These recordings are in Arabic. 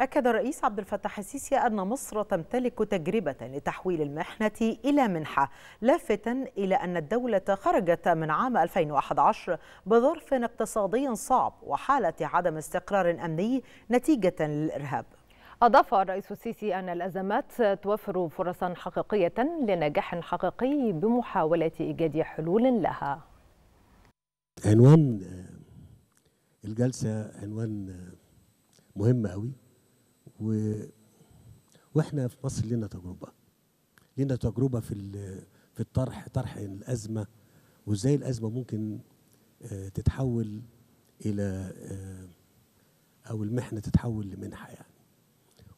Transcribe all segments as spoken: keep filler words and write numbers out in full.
أكد الرئيس عبد الفتاح السيسي أن مصر تمتلك تجربة لتحويل المحنة إلى منحة، لافتا إلى أن الدولة خرجت من عام ألفين وأحد عشر بظرف اقتصادي صعب وحالة عدم استقرار أمني نتيجة للإرهاب. أضاف الرئيس السيسي أن الأزمات توفر فرصا حقيقية لنجاح حقيقي بمحاولة إيجاد حلول لها. عنوان الجلسة عنوان مهم قوي، و... واحنا في مصر لنا تجربه لنا تجربه في ال... في الطرح طرح الازمه، وازاي الازمه ممكن تتحول الى او المحنه تتحول لمنحه يعني.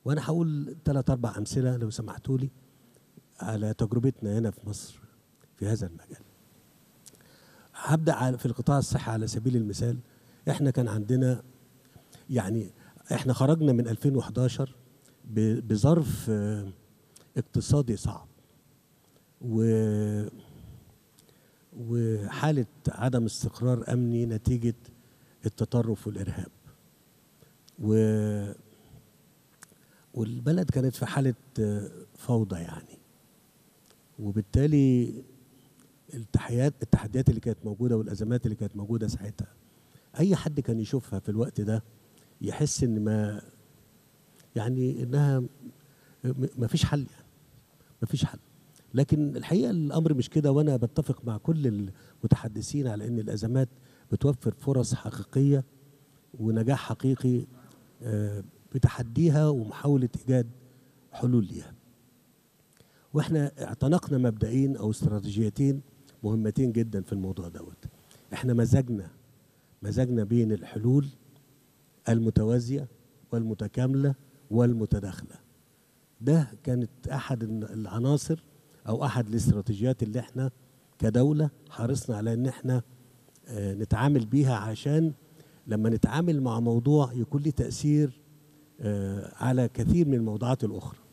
وانا هقول ثلاث اربع امثله لو سمحتوا لي على تجربتنا هنا في مصر في هذا المجال. هبدا في القطاع الصحي على سبيل المثال. احنا كان عندنا يعني احنا خرجنا من ألفين وأحد عشر بظرف اقتصادي صعب وحاله عدم استقرار امني نتيجه التطرف والارهاب، والبلد كانت في حاله فوضى يعني. وبالتالي التحديات التحديات اللي كانت موجوده والازمات اللي كانت موجوده ساعتها اي حد كان يشوفها في الوقت ده يحس ان ما يعني انها ما فيش حل يعني ما فيش حل. لكن الحقيقه الامر مش كده، وانا بتفق مع كل المتحدثين على ان الازمات بتوفر فرص حقيقيه ونجاح حقيقي بتحديها ومحاوله ايجاد حلول ليها. واحنا اعتنقنا مبدئين او استراتيجيتين مهمتين جدا في الموضوع دوت. احنا مزجنا مزجنا بين الحلول المتوازية والمتكاملة والمتداخلة. ده كانت أحد العناصر أو أحد الاستراتيجيات اللي احنا كدولة حرصنا على إن احنا نتعامل بيها، عشان لما نتعامل مع موضوع يكون له تأثير على كثير من الموضوعات الأخرى.